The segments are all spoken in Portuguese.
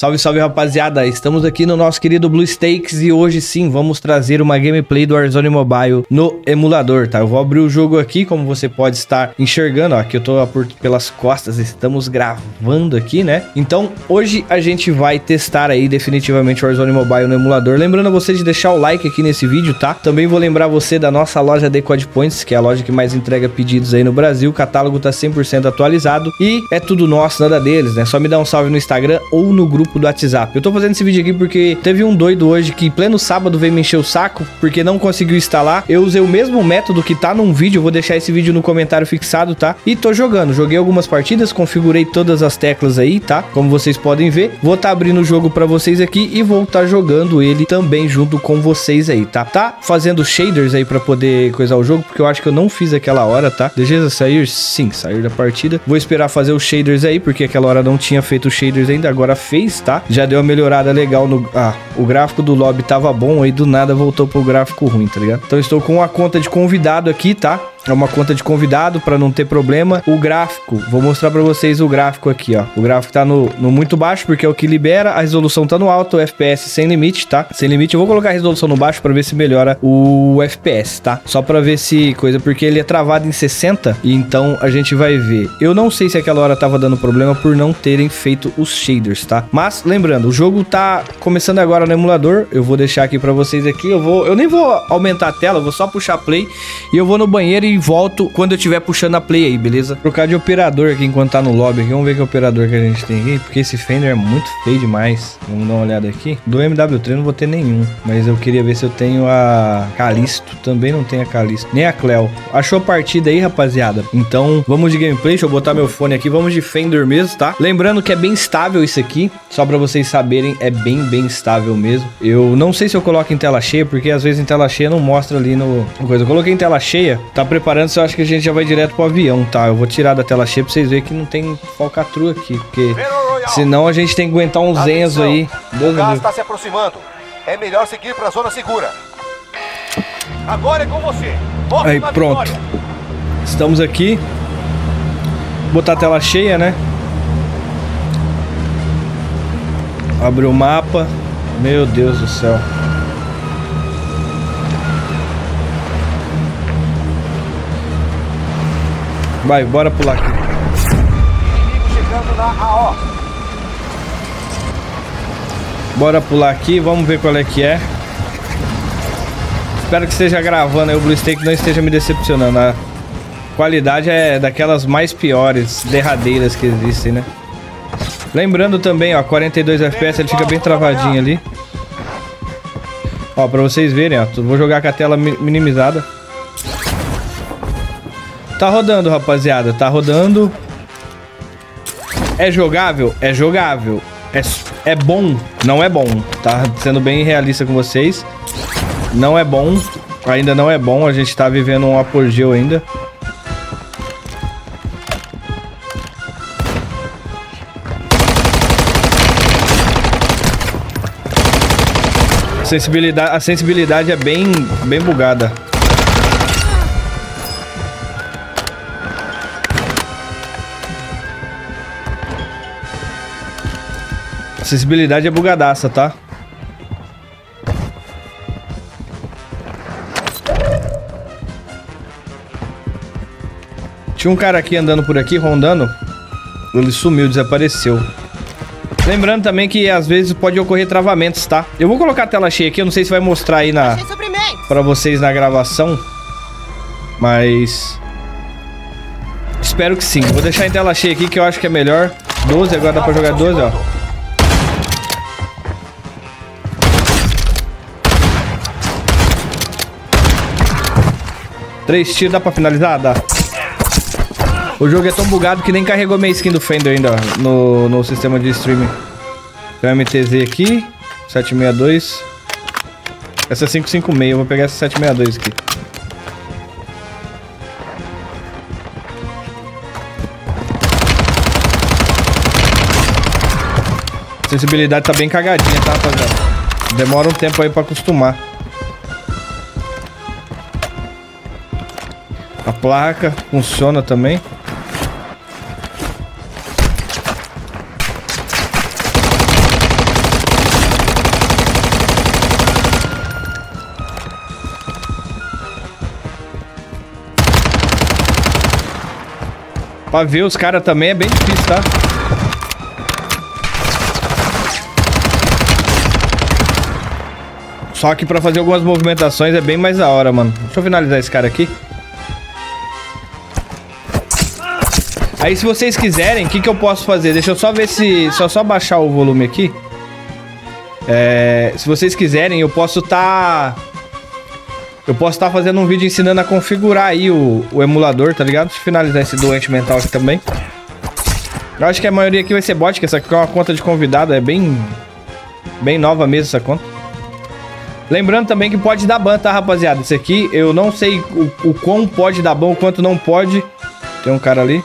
Salve, salve rapaziada, estamos aqui no nosso querido BlueStacks e hoje sim vamos trazer uma gameplay do Warzone Mobile no emulador, tá? Eu vou abrir o jogo aqui, como você pode estar enxergando, ó, que eu tô pelas costas, estamos gravando aqui, né? Então hoje a gente vai testar aí definitivamente o Warzone Mobile no emulador, lembrando a você de deixar o like aqui nesse vídeo, tá? Também vou lembrar você da nossa loja de Quadpoints, que é a loja que mais entrega pedidos aí no Brasil, o catálogo tá 100% atualizado e é tudo nosso, nada deles, né? Só me dá um salve no Instagram ou no grupo do WhatsApp. Eu tô fazendo esse vídeo aqui porque teve um doido hoje que em pleno sábado veio me encher o saco porque não conseguiu instalar. Eu usei o mesmo método que tá num vídeo, eu vou deixar esse vídeo no comentário fixado, tá? E tô jogando, joguei algumas partidas, configurei todas as teclas aí, tá? Como vocês podem ver, vou tá abrindo o jogo pra vocês aqui e vou tá jogando ele também junto com vocês aí, tá? Tá fazendo shaders aí pra poder coisar o jogo, porque eu acho que eu não fiz aquela hora, tá? Deixa sair? Sim, sair da partida. Vou esperar fazer os shaders aí, porque aquela hora não tinha feito os shaders ainda, agora fez, tá? Já deu uma melhorada legal no... Ah, o gráfico do lobby tava bom, aí do nada voltou pro gráfico ruim, tá ligado? Então estou com uma conta de convidado aqui, tá? É uma conta de convidado pra não ter problema. O gráfico, vou mostrar pra vocês o gráfico aqui, ó. O gráfico tá no muito baixo, porque é o que libera. A resolução tá no alto, o FPS sem limite, tá? Sem limite, eu vou colocar a resolução no baixo pra ver se melhora o FPS, tá? Só pra ver se coisa, porque ele é travado em 60, e então a gente vai ver. Eu não sei se aquela hora tava dando problema por não terem feito os shaders, tá? Mas, lembrando, o jogo tá começando agora no emulador. Eu vou deixar aqui pra vocês aqui. Eu nem vou aumentar a tela, eu vou só puxar play, e eu vou no banheiro e volto quando eu estiver puxando a play aí, beleza? Trocar de operador aqui enquanto tá no lobby aqui. Vamos ver que operador que a gente tem aqui, porque esse Fender é muito feio demais. Vamos dar uma olhada aqui. Do MW3 não vou ter nenhum, mas eu queria ver se eu tenho a Calisto. Também não tem a Calisto, nem a Cleo. Achou a partida aí, rapaziada? Então vamos de gameplay, deixa eu botar meu fone aqui. Vamos de Fender mesmo, tá? Lembrando que é bem estável isso aqui, só pra vocês saberem, é bem estável mesmo. Eu não sei se eu coloco em tela cheia, porque às vezes em tela cheia não mostra ali no... coisa. Eu coloquei em tela cheia, tá preparado. Eu acho que a gente já vai direto pro avião, tá? Eu vou tirar da tela cheia pra vocês verem que não tem falcatrua aqui, porque senão a gente tem que aguentar um Zenzo aí. Deus, o gás está se aproximando. É melhor seguir pra zona segura. Agora é com você. Morre aí, pronto. Vitória. Estamos aqui. Vou botar a tela cheia, né? Abre o mapa. Meu Deus do céu. Vai, bora pular aqui. Bora pular aqui, vamos ver qual é que é. Espero que esteja gravando aí o BlueStacks, não esteja me decepcionando. A qualidade é daquelas mais piores, derradeiras que existem, né? Lembrando também, ó, 42 FPS, ele fica bem travadinho ali. Ó, pra vocês verem, ó, vou jogar com a tela minimizada. Tá rodando, rapaziada, tá rodando. É jogável? É jogável. É bom? Não é bom. Tá sendo bem realista com vocês. Não é bom. Ainda não é bom, a gente tá vivendo um apogeu ainda. A sensibilidade é bem bugada. A sensibilidade é bugadaça, tá? Tinha um cara aqui andando por aqui, rondando. Ele sumiu, desapareceu. Lembrando também que às vezes pode ocorrer travamentos, tá? Eu vou colocar a tela cheia aqui, eu não sei se vai mostrar aí na... pra vocês na gravação. Mas... espero que sim. Vou deixar em tela cheia aqui que eu acho que é melhor. 12, agora dá pra jogar 12, ó. Três tiros, dá pra finalizar? Dá. O jogo é tão bugado que nem carregou minha skin do Fender ainda, ó, no sistema de streaming. Tem uma MTZ aqui, 762. Essa é 556, eu vou pegar essa 762 aqui. A sensibilidade tá bem cagadinha, tá, rapaziada? Demora um tempo aí pra acostumar. A placa funciona também. Pra ver os caras também é bem difícil, tá? Só que pra fazer algumas movimentações é bem mais da hora, mano. Deixa eu finalizar esse cara aqui. Aí se vocês quiserem, o que que eu posso fazer? Deixa eu só ver se... Só baixar o volume aqui. É, se vocês quiserem, eu posso estar... Eu posso estar fazendo um vídeo ensinando a configurar aí o emulador, tá ligado? Deixa eu finalizar esse doente mental aqui também. Eu acho que a maioria aqui vai ser bot, que essa aqui é uma conta de convidado. É bem nova mesmo essa conta. Lembrando também que pode dar ban, tá, rapaziada? Isso aqui, eu não sei o quão pode dar ban, o quanto não pode. Tem um cara ali.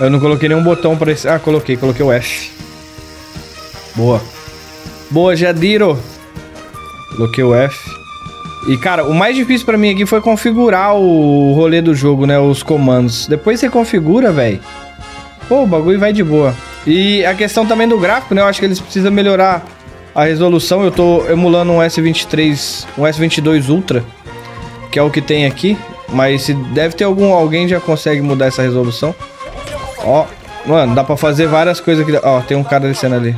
Eu não coloquei nenhum botão pra esse... Ah, coloquei o F. Boa. Boa, Jadiro. Coloquei o F. E, cara, o mais difícil pra mim aqui foi configurar o rolê do jogo, né? Os comandos. Depois você configura, velho. Pô, o bagulho vai de boa. E a questão também do gráfico, né? Eu acho que eles precisam melhorar a resolução. Eu tô emulando um S23... Um S22 Ultra, que é o que tem aqui. Mas se deve ter alguém já consegue mudar essa resolução. Ó, mano, dá pra fazer várias coisas aqui. Ó, tem um cara descendo ali.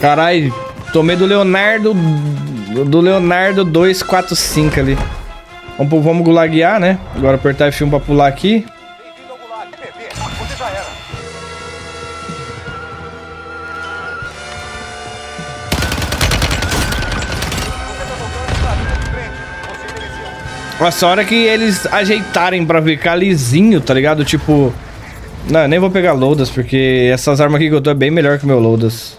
Caralho, tomei do Leonardo. Do Leonardo 245 ali. Vamos gulaguear, né? Agora apertar F1 pra pular aqui. Nossa, a hora que eles ajeitarem pra ficar lisinho, tá ligado? Tipo... Não, eu nem vou pegar Lodas, porque essas armas aqui que eu tô é bem melhor que o meu Lodas.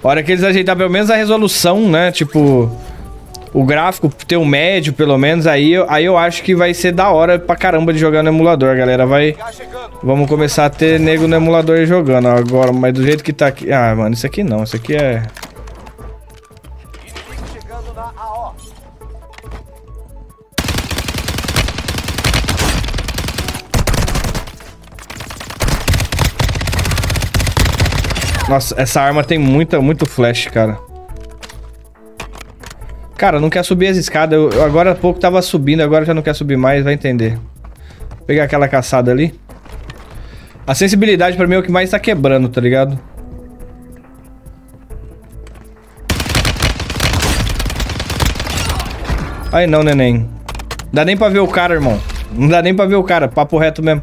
A hora que eles ajeitarem pelo menos a resolução, né? Tipo... O gráfico ter um médio, pelo menos. Aí eu acho que vai ser da hora pra caramba de jogar no emulador, galera. Vai... Vamos começar a ter nego no emulador jogando agora. Mas do jeito que tá aqui... Ah, mano, isso aqui não. Isso aqui é... Nossa, essa arma tem muito flash, cara. Cara, não quer subir as escadas. Eu agora há pouco tava subindo, agora já não quer subir mais, vai entender. Vou pegar aquela caçada ali. A sensibilidade pra mim é o que mais tá quebrando, tá ligado? Ai não, neném. Não dá nem pra ver o cara, irmão. Não dá nem pra ver o cara, papo reto mesmo.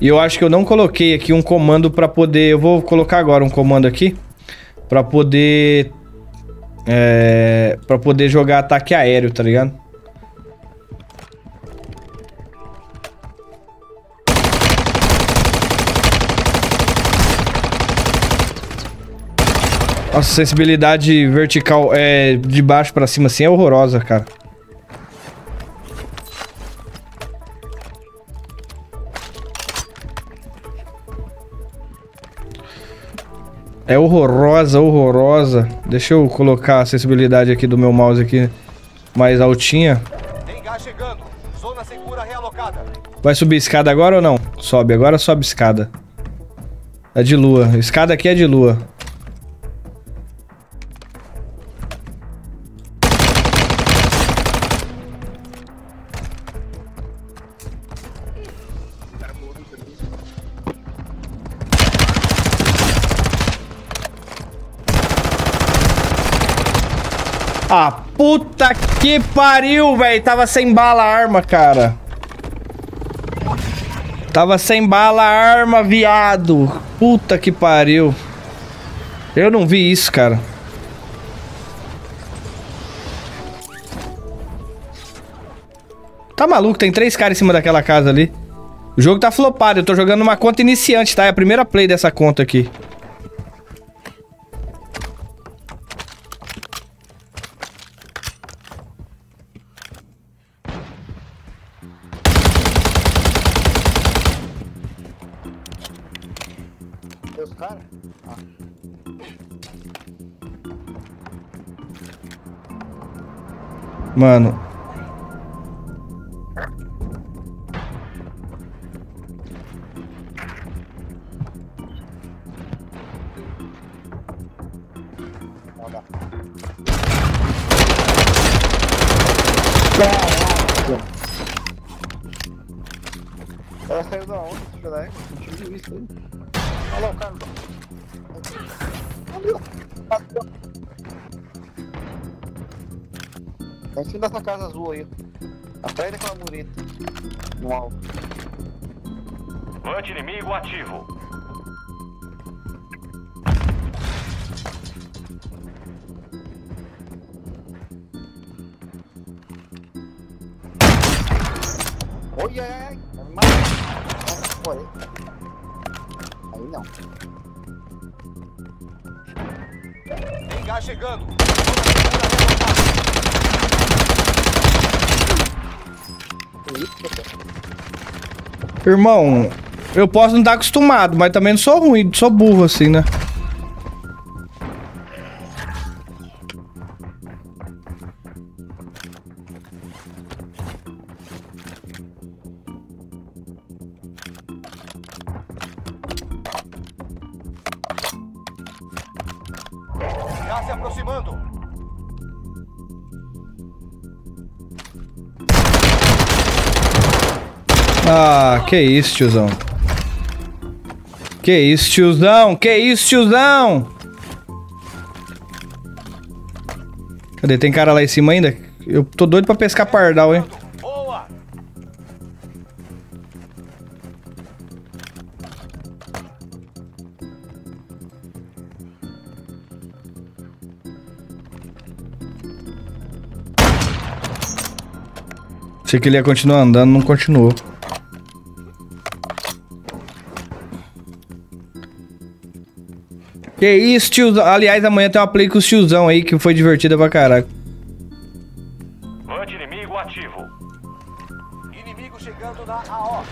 E eu acho que eu não coloquei aqui um comando pra poder... Eu vou colocar agora um comando aqui pra poder... pra poder jogar ataque aéreo, tá ligado? Nossa, sensibilidade vertical de baixo pra cima assim é horrorosa, cara. É horrorosa. Deixa eu colocar a sensibilidade aqui do meu mouse aqui mais altinha. Zona segura realocada. Vai subir escada agora ou não? Sobe, agora sobe escada. É de lua. Escada aqui é de lua. Ah, puta que pariu, velho. Tava sem bala a arma, cara. Tava sem bala a arma, viado. Puta que pariu. Eu não vi isso, cara. Tá maluco? Tem três caras em cima daquela casa ali. O jogo tá flopado. Eu tô jogando uma conta iniciante, tá? É a primeira play dessa conta aqui. cadê os caras? Ah. Mano. Ela saiu da onde, filho da égua? Não tive isso aí. Olha lá o cara. Valeu! Bateu! Tá em cima dessa casa azul aí. Atrás daquela mureta. No alto. Lante inimigo ativo. Oi, ai, ai. Aí não. Vem chegando. Irmão, eu posso não estar acostumado, mas também não sou ruim, sou burro assim, né? Está se aproximando. Ah, que isso, tiozão. Que isso, tiozão. Que isso, tiozão. Cadê? Tem cara lá em cima ainda? Eu tô doido pra pescar pardal, hein? Boa. Achei que ele ia continuar andando, não continuou. Que isso, tiozão. Aliás, amanhã tem uma play com os tiozão aí que foi divertida pra caraca. Lante inimigo ativo. Inimigo chegando na AO.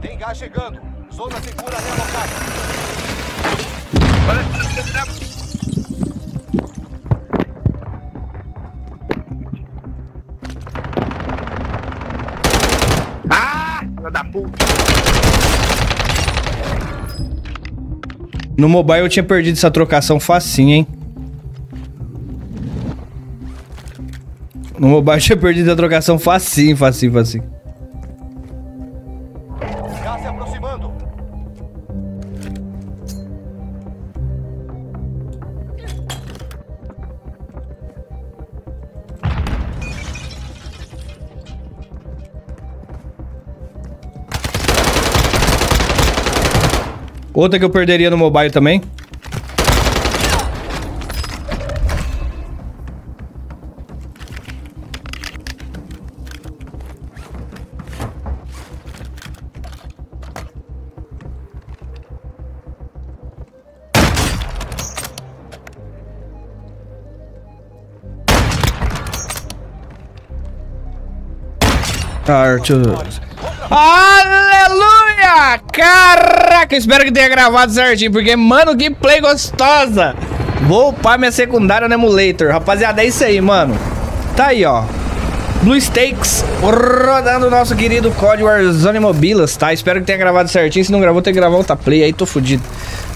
Tem gás chegando. Zona segura realocada. Ah! Filha da puta. No mobile eu tinha perdido essa trocação facinho, hein? No mobile eu tinha perdido a trocação facinho. Outra que eu perderia no mobile também. Aleluia! Caraca, espero que tenha gravado certinho, porque, mano, que play gostosa! Vou upar minha secundária no emulator. Rapaziada, é isso aí, mano. Tá aí, ó. BlueStacks rodando o nosso querido código Warzone Mobile, tá? Espero que tenha gravado certinho. Se não gravou, tem que gravar outra play, aí tô fudido.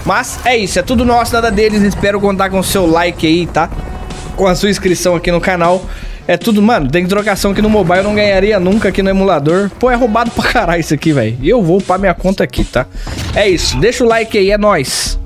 Mas é isso, é tudo nosso, nada deles. Espero contar com o seu like aí, tá? Com a sua inscrição aqui no canal. É tudo, mano, tem trocação que no mobile eu não ganharia nunca aqui no emulador. Pô, é roubado pra caralho isso aqui, velho. E eu vou upar minha conta aqui, tá? É isso, deixa o like aí, é nóis.